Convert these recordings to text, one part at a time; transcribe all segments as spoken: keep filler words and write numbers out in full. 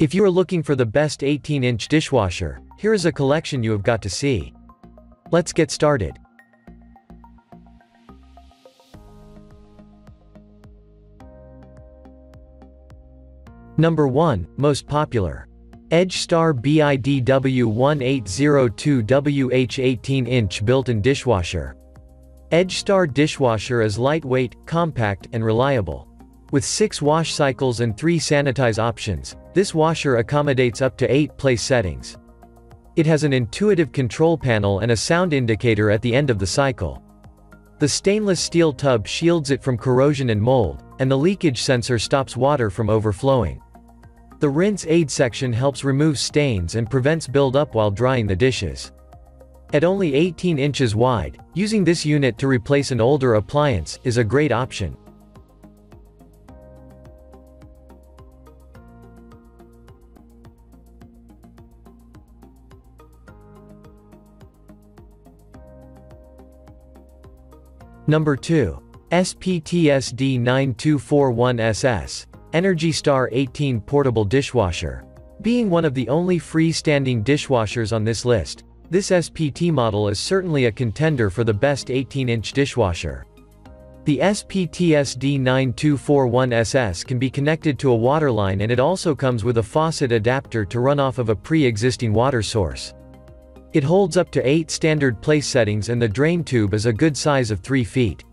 If you are looking for the best eighteen inch dishwasher, here is a collection you have got to see. Let's get started. Number one, most popular. EdgeStar B I D W one eight zero two W H eighteen inch built-in dishwasher. EdgeStar dishwasher is lightweight, compact, and reliable. With six wash cycles and three sanitize options, this washer accommodates up to eight place settings. It has an intuitive control panel and a sound indicator at the end of the cycle. The stainless steel tub shields it from corrosion and mold, and the leakage sensor stops water from overflowing. The rinse aid section helps remove stains and prevents buildup while drying the dishes. At only eighteen inches wide, using this unit to replace an older appliance is a great option. Number two. S P T S D nine two four one S S. Energy Star eighteen Portable Dishwasher. Being one of the only freestanding dishwashers on this list, this S P T model is certainly a contender for the best eighteen inch dishwasher. The S P T S D nine two four one S S can be connected to a water line, and it also comes with a faucet adapter to run off of a pre-existing water source. It holds up to eight standard place settings, and the drain tube is a good size of three feet.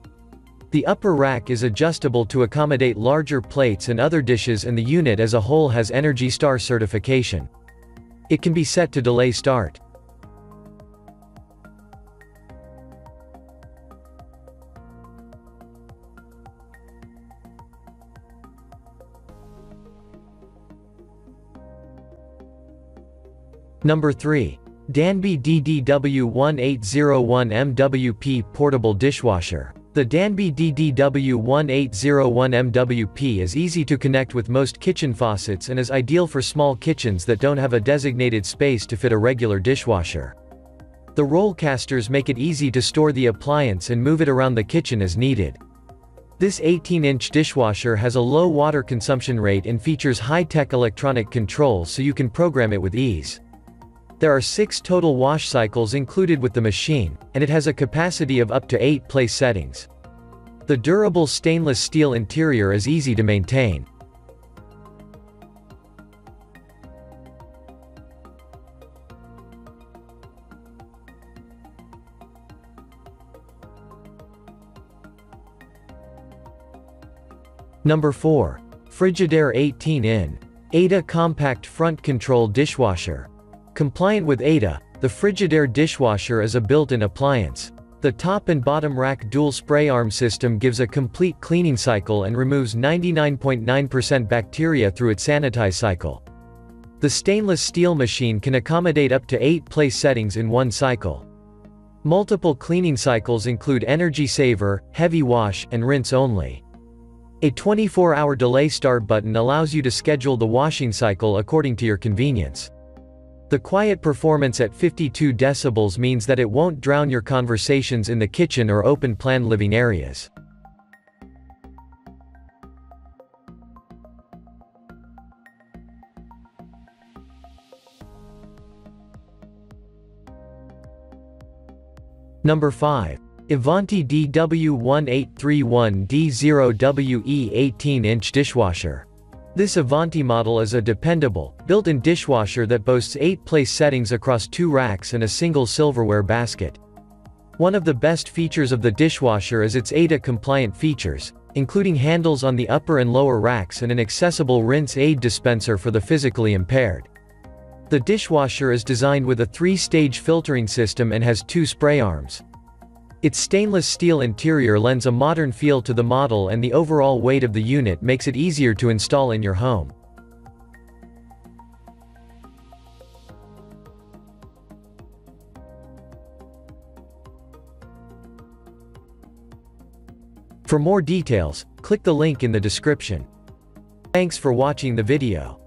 The upper rack is adjustable to accommodate larger plates and other dishes, and the unit as a whole has Energy Star certification. It can be set to delay start. Number three. Danby D D W one eight zero one M W P Portable Dishwasher. The Danby D D W one eight zero one M W P is easy to connect with most kitchen faucets and is ideal for small kitchens that don't have a designated space to fit a regular dishwasher. The roll casters make it easy to store the appliance and move it around the kitchen as needed. This eighteen inch dishwasher has a low water consumption rate and features high-tech electronic controls, so you can program it with ease. There are six total wash cycles included with the machine, and it has a capacity of up to eight place settings. The durable stainless steel interior is easy to maintain. Number four. Frigidaire eighteen in. A D A Compact Front Control Dishwasher. Compliant with A D A, the Frigidaire dishwasher is a built-in appliance. The top and bottom rack dual spray arm system gives a complete cleaning cycle and removes ninety-nine point nine percent bacteria through its sanitize cycle. The stainless steel machine can accommodate up to eight place settings in one cycle. Multiple cleaning cycles include energy saver, heavy wash, and rinse only. A twenty-four hour delay start button allows you to schedule the washing cycle according to your convenience. The quiet performance at fifty-two decibels means that it won't drown your conversations in the kitchen or open-plan living areas. Number five. Avanti D W one eight three one D zero W E eighteen inch dishwasher. This Avanti model is a dependable, built-in dishwasher that boasts eight place settings across two racks and a single silverware basket. One of the best features of the dishwasher is its A D A-compliant features, including handles on the upper and lower racks and an accessible rinse aid dispenser for the physically impaired. The dishwasher is designed with a three-stage filtering system and has two spray arms. Its stainless steel interior lends a modern feel to the model, and the overall weight of the unit makes it easier to install in your home. For more details, click the link in the description. Thanks for watching the video.